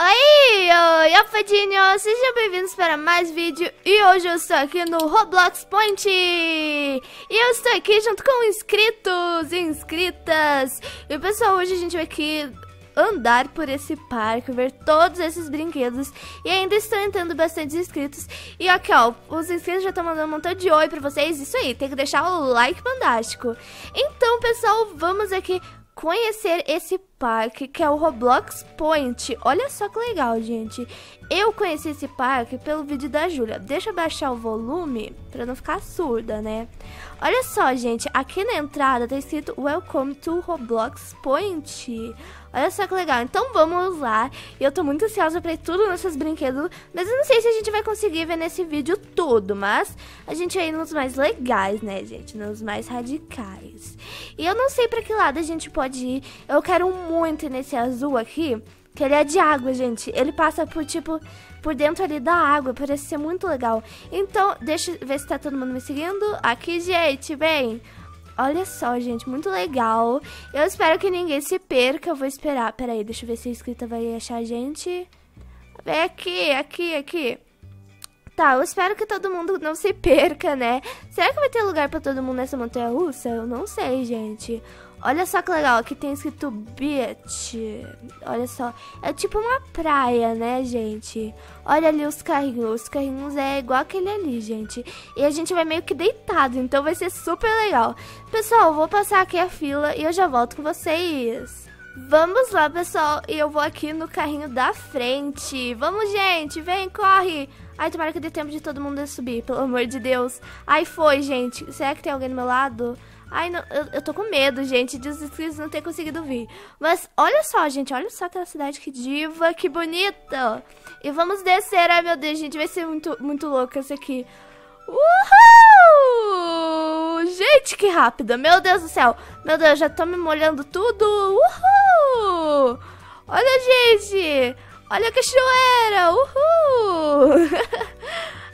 Oi, oi, afadinho, sejam bem-vindos para mais vídeo. E hoje eu estou aqui no Roblox Point. E eu estou aqui junto com inscritos e inscritas. E pessoal, hoje a gente vai aqui andar por esse parque, ver todos esses brinquedos. E ainda estou entrando bastante inscritos. E aqui ó, os inscritos já estão mandando um montão de oi pra vocês. Isso aí, tem que deixar o like fantástico. Então pessoal, vamos aqui conhecer esse parque que é o Roblox Point. Olha só que legal, gente. Eu conheci esse parque pelo vídeo da Julia. Deixa eu baixar o volume pra não ficar surda, né? Olha só, gente. Aqui na entrada tá escrito Welcome to Roblox Point. Olha só que legal. Então vamos lá. Eu tô muito ansiosa pra ir tudo nesses brinquedos. Mas eu não sei se a gente vai conseguir ver nesse vídeo tudo. Mas a gente vai ir nos mais legais, né, gente? Nos mais radicais. E eu não sei pra que lado a gente pode ir. Eu quero muito nesse azul aqui, que ele é de água, gente. Ele passa por, tipo, por dentro ali da água. Parece ser muito legal. Então, deixa eu ver se tá todo mundo me seguindo. Aqui, gente, bem. Olha só, gente, muito legal. Eu espero que ninguém se perca. Eu vou esperar. Pera aí, deixa eu ver se a inscrita vai achar a gente. Vem aqui, aqui, aqui. Tá, eu espero que todo mundo não se perca, né? Será que vai ter lugar pra todo mundo nessa montanha-russa? Eu não sei, gente. Olha só que legal, aqui tem escrito beach. Olha só, é tipo uma praia, né, gente? Olha ali os carrinhos. Os carrinhos é igual aquele ali, gente. E a gente vai meio que deitado, então vai ser super legal. Pessoal, eu vou passar aqui a fila e eu já volto com vocês. Vamos lá, pessoal, e eu vou aqui no carrinho da frente. Vamos, gente, vem, corre. Ai, tomara que dê tempo de todo mundo subir, pelo amor de Deus. Ai, foi, gente. Será que tem alguém do meu lado? Ai, não, eu tô com medo, gente, de os inscritos não ter conseguido vir. Mas olha só, gente, olha só aquela cidade, que diva, que bonita. E vamos descer, ai meu Deus, gente, vai ser muito louco esse aqui. Uhul! Gente, que rápida, meu Deus do céu. Meu Deus, já tô me molhando tudo. Uhul! Olha, gente, olha a cachoeira, uhul!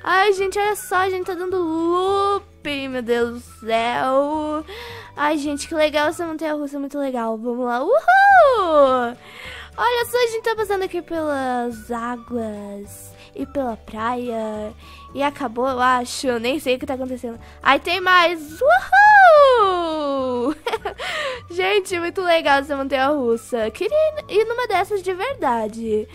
Ai, gente, olha só, a gente tá dando loop. Meu Deus do céu. Ai, gente, que legal essa montanha-russa, muito legal. Vamos lá, uhul! Olha só, a gente tá passando aqui pelas águas e pela praia. E acabou, eu acho, nem sei o que tá acontecendo. Aí tem mais, uhul! Gente, muito legal essa montanha-russa. Queria ir numa dessas de verdade.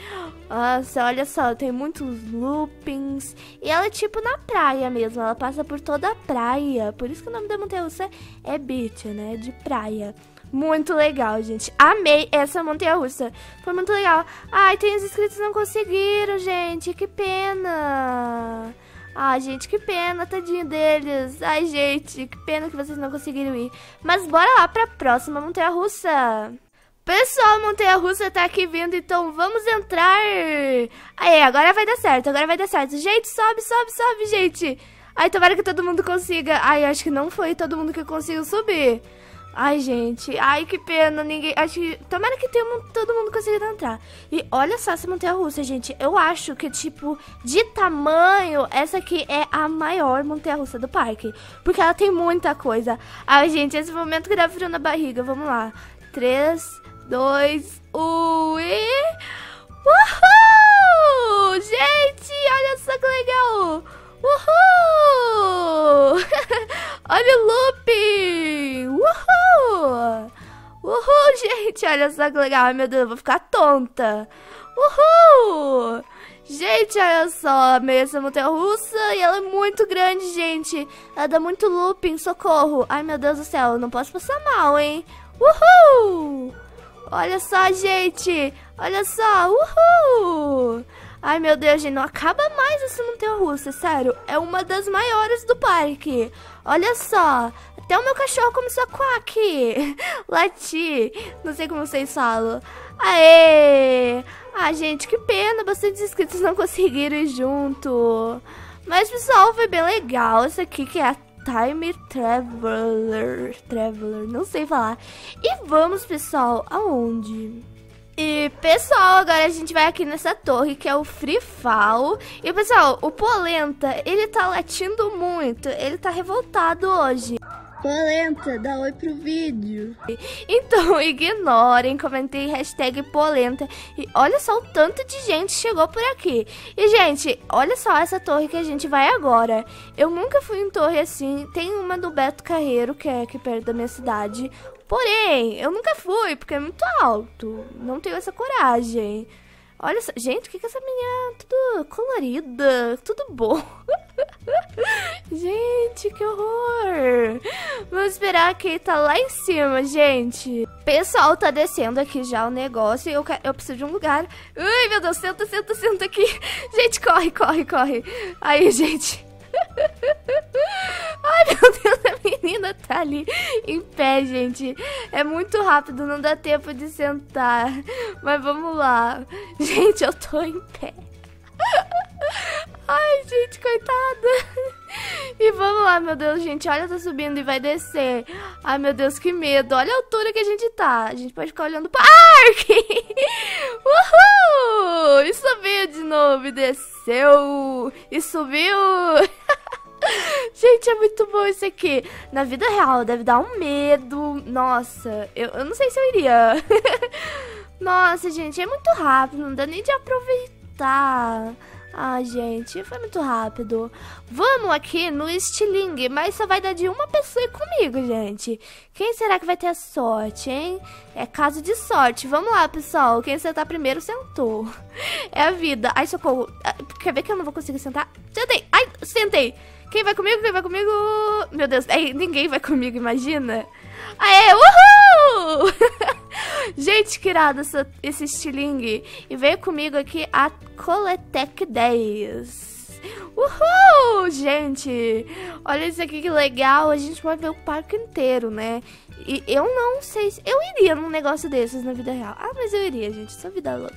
Nossa, olha só, tem muitos loopings. E ela é tipo na praia mesmo, ela passa por toda a praia. Por isso que o nome da montanha-russa é beach, né, de praia. Muito legal, gente, amei essa montanha-russa, foi muito legal. Ai, tem os inscritos que não conseguiram, gente, que pena. Ai, gente, que pena, tadinho deles. Ai, gente, que pena que vocês não conseguiram ir. Mas bora lá pra próxima montanha-russa. Pessoal, a montanha-russa tá aqui vindo, então vamos entrar. Aí, agora vai dar certo, agora vai dar certo. Gente, sobe, sobe, sobe, gente. Ai, tomara que todo mundo consiga. Ai, acho que não foi todo mundo que conseguiu subir. Ai, gente, ai, que pena, ninguém, acho que, tomara que todo mundo consiga entrar. E olha só essa montanha-russa, gente, eu acho que, tipo, de tamanho, essa aqui é a maior montanha-russa do parque, porque ela tem muita coisa. Ai, gente, esse momento que dá frio na barriga, vamos lá, 3, 2, 1 e... Uhul! Gente, olha só que legal! Uhul! Olha o looping! Uhul! Uhul, gente! Olha só que legal! Ai, meu Deus, eu vou ficar tonta! Uhul! Gente, olha só! Amei essa montanha-russa e ela é muito grande, gente! Ela dá muito looping, socorro! Ai, meu Deus do céu, eu não posso passar mal, hein? Uhul! Olha só, gente! Olha só! Uhul! Ai, meu Deus, gente, não acaba mais essa montanha-russa, sério. É uma das maiores do parque. Olha só, até o meu cachorro começou a quack, latir, não sei como vocês falam. Aê! Ah, gente, que pena, bastante inscritos não conseguiram ir junto. Mas, pessoal, foi bem legal essa aqui, que é a Time Traveler. Traveler, não sei falar. E vamos, pessoal, aonde? E, pessoal, agora a gente vai aqui nessa torre, que é o Free Fall. E, pessoal, o Polenta, ele tá latindo muito. Ele tá revoltado hoje. Polenta, dá oi pro vídeo. Então, ignorem, comentei hashtag polenta. E olha só o tanto de gente chegou por aqui. E, gente, olha só essa torre que a gente vai agora. Eu nunca fui em torre assim. Tem uma do Beto Carreiro, que é aqui perto da minha cidade. Porém, eu nunca fui, porque é muito alto. Não tenho essa coragem. Olha só, gente, o que que essa menina tudo colorida, tudo bom. Gente, que horror. Vamos esperar que tá lá em cima, gente. Pessoal, tá descendo aqui já o negócio. Eu preciso de um lugar. Ai, meu Deus, senta, senta, senta aqui. Gente, corre, corre, corre. Aí, gente. Ai, meu Deus, a menina tá ali em pé, gente. É muito rápido, não dá tempo de sentar. Mas vamos lá. Gente, eu tô em pé. Ai, gente, coitada. E vamos lá, meu Deus, gente. Olha, tá subindo e vai descer. Ai, meu Deus, que medo. Olha a altura que a gente tá. A gente pode ficar olhando pro parque. Uhul! E subiu de novo e desceu. E subiu. Gente, é muito bom isso aqui. Na vida real, deve dar um medo. Nossa, eu não sei se eu iria. Nossa, gente, é muito rápido. Não dá nem de aproveitar. Ah, gente, foi muito rápido. Vamos aqui no estilingue, mas só vai dar de uma pessoa comigo, gente. Quem será que vai ter a sorte, hein? É caso de sorte. Vamos lá, pessoal. Quem sentar primeiro, sentou. É a vida. Ai, socorro. Quer ver que eu não vou conseguir sentar? Sentei. Ai, sentei. Quem vai comigo? Quem vai comigo? Meu Deus. Ai, ninguém vai comigo, imagina. Aê, uhul! Gente, que irado esse estilingue. E veio comigo aqui a Coletec 10. Uhul, gente. Olha isso aqui, que legal. A gente vai ver o parque inteiro, né? E eu não sei se... eu iria num negócio desses na vida real. Ah, mas eu iria, gente. Essa vida é louca.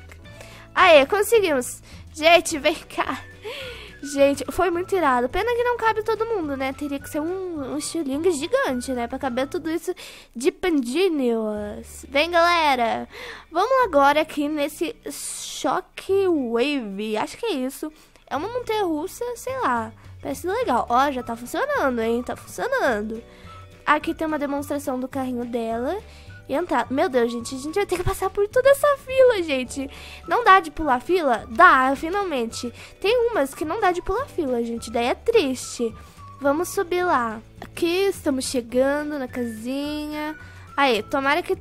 Aê, conseguimos. Gente, vem cá. Gente, foi muito irado. Pena que não cabe todo mundo, né? Teria que ser um estilingue gigante, né? Pra caber tudo isso de pandinhos. Vem, galera! Vamos agora aqui nesse Shockwave. Acho que é isso. É uma montanha-russa, sei lá. Parece legal. Ó, já tá funcionando, hein? Tá funcionando. Aqui tem uma demonstração do carrinho dela. E entrar. Meu Deus, gente, a gente vai ter que passar por toda essa fila, gente. Não dá de pular fila? Dá, finalmente. Tem umas que não dá de pular fila, gente. Daí é triste. Vamos subir lá. Aqui, estamos chegando na casinha. Aí, tomara que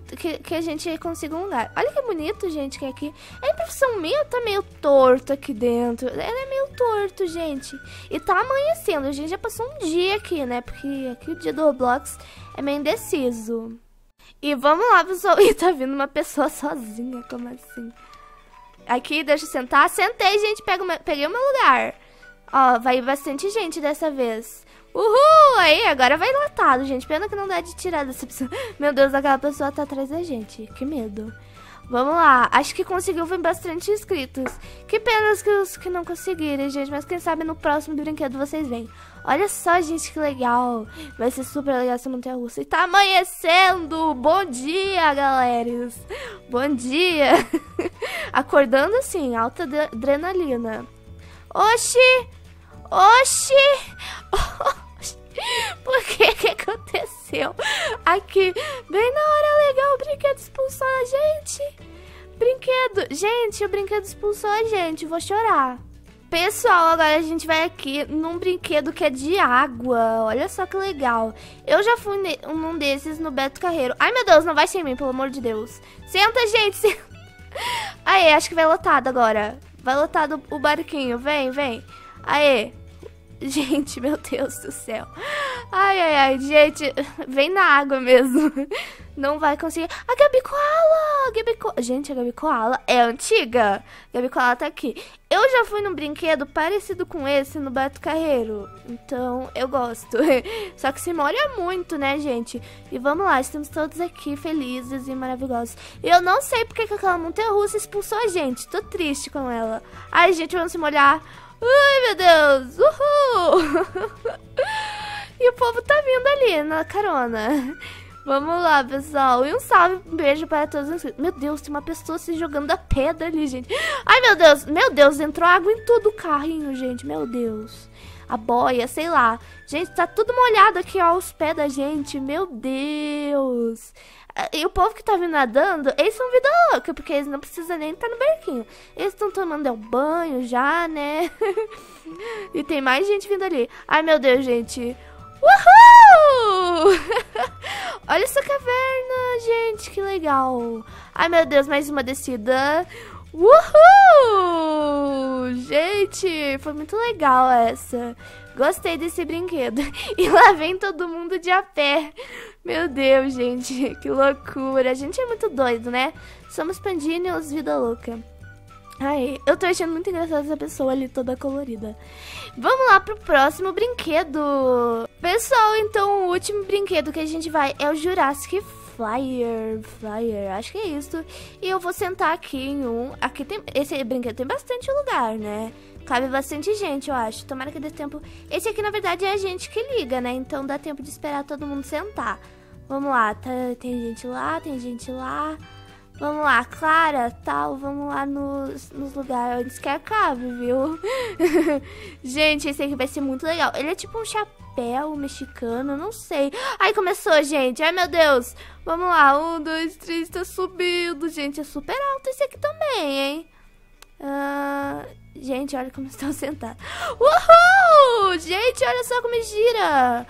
a gente consiga um lugar. Olha que bonito, gente, que é aqui. A impressão minha tá meio torto aqui dentro. Ela é meio torto, gente. E tá amanhecendo. A gente já passou um dia aqui, né? Porque aqui o dia do Roblox é meio indeciso. E vamos lá, pessoal. Ih, tá vindo uma pessoa sozinha, como assim? Aqui, deixa eu sentar. Sentei, gente, peguei o meu lugar. Ó, vai bastante gente dessa vez. Uhul! Aí, agora vai lotado, gente. Pena que não dá de tirar dessa pessoa. Meu Deus, aquela pessoa tá atrás da gente. Que medo. Vamos lá. Acho que conseguiu vir bastante inscritos. Que pena que os que não conseguirem, gente. Mas quem sabe no próximo brinquedo vocês vêm. Olha só, gente, que legal. Vai ser super legal essa montanha-russa. E tá amanhecendo. Bom dia, galera. Bom dia. Acordando assim, alta adrenalina. Oxi. Oxi. Oxi. Por que aconteceu? Aqui, bem na hora legal, o brinquedo expulsou a gente. Brinquedo. Gente, o brinquedo expulsou a gente. Vou chorar. Pessoal, agora a gente vai aqui num brinquedo que é de água. Olha só que legal. Eu já fui num desses no Beto Carreiro. Ai, meu Deus, não vai sem mim, pelo amor de Deus. Senta, gente. Senta. Aê, acho que vai lotado agora. Vai lotado o barquinho. Vem, vem. Aê. Gente, meu Deus do céu. Ai, ai, ai, gente. Vem na água mesmo. Não vai conseguir. A Gabi Koala! Gente, a Gabi Koala é antiga. A Gabi Koala tá aqui. Eu já fui num brinquedo parecido com esse no Beto Carreiro. Então, eu gosto. Só que se molha muito, né, gente? E vamos lá, estamos todos aqui felizes e maravilhosos. E eu não sei porque que aquela montanha-russa expulsou a gente. Tô triste com ela. Ai, gente, vamos se molhar. Ai, meu Deus! Uhul! E o povo tá vindo ali na carona. Vamos lá, pessoal. E um salve, um beijo para todos os inscritos. Meu Deus, tem uma pessoa se jogando da pedra ali, gente. Ai, meu Deus. Meu Deus, entrou água em todo o carrinho, gente. Meu Deus. a boia, sei lá. Gente, tá tudo molhado aqui, ó, os pés da gente, meu Deus. E o povo que tá vindo nadando, eles são vida louca, porque eles não precisam nem estar no barquinho. Eles estão tomando um banho já, né? E tem mais gente vindo ali. Ai, meu Deus, gente. Uhul! Olha essa caverna, gente, que legal. Ai, meu Deus, mais uma descida. Uhul! Gente, foi muito legal essa. Gostei desse brinquedo. E lá vem todo mundo de a pé. Meu Deus, gente, que loucura. A gente é muito doido, né? Somos pandíneos, vida louca. Ai, eu tô achando muito engraçada essa pessoa ali toda colorida. Vamos lá pro próximo brinquedo. Pessoal, então o último brinquedo que a gente vai é o Jurassic Flyer, acho que é isso. E eu vou sentar aqui em um. Aqui tem, esse brinquedo tem bastante lugar, né? Cabe bastante gente, eu acho. Tomara que dê tempo. Esse aqui, na verdade, é a gente que liga, né? Então dá tempo de esperar todo mundo sentar. Vamos lá, tá, tem gente lá, tem gente lá. Vamos lá, Clara, tal, vamos lá nos lugares onde quer cabe, viu? Gente, esse aqui vai ser muito legal. Ele é tipo um chapéu mexicano, não sei. Ai, começou, gente. Ai, meu Deus. Vamos lá, 1, 2, 3, tá subindo. Gente, é super alto esse aqui também, hein? Gente, olha como estão sentados. Uhul! Gente, olha só como gira.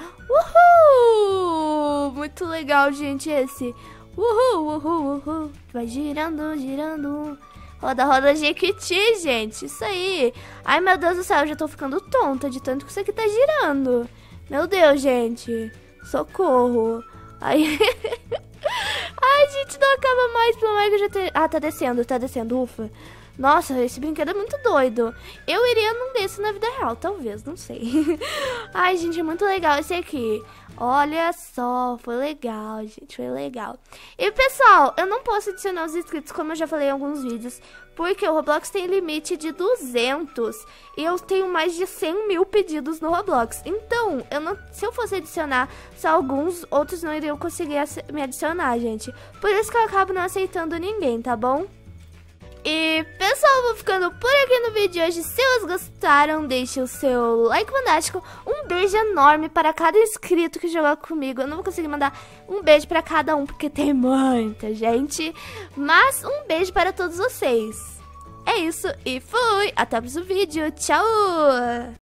Uhul! Muito legal, gente, esse. Uhul, uhul, uhul. Vai girando, girando. Roda, roda, Jequiti, gente. Isso aí. Ai, meu Deus do céu, eu já tô ficando tonta de tanto que isso aqui tá girando. Meu Deus, gente. Socorro. Ai, ai, gente, não acaba mais. Pelo menos eu já tenho... Ah, tá descendo, ufa. Nossa, esse brinquedo é muito doido. Eu iria num desse na vida real, talvez, não sei. Ai, gente, é muito legal esse aqui. Olha só, foi legal, gente, foi legal. E, pessoal, eu não posso adicionar os inscritos, como eu já falei em alguns vídeos, porque o Roblox tem limite de 200 e eu tenho mais de 100 mil pedidos no Roblox. Então, eu não, se eu fosse adicionar só alguns, outros não iriam conseguir me adicionar, gente. Por isso que eu acabo não aceitando ninguém, tá bom? E, pessoal, vou ficando por aqui no vídeo de hoje. Se vocês gostaram, deixe o seu like fantástico. Um beijo enorme para cada inscrito que jogou comigo. Eu não vou conseguir mandar um beijo para cada um, porque tem muita gente. Mas um beijo para todos vocês. É isso, e fui! Até o próximo vídeo. Tchau!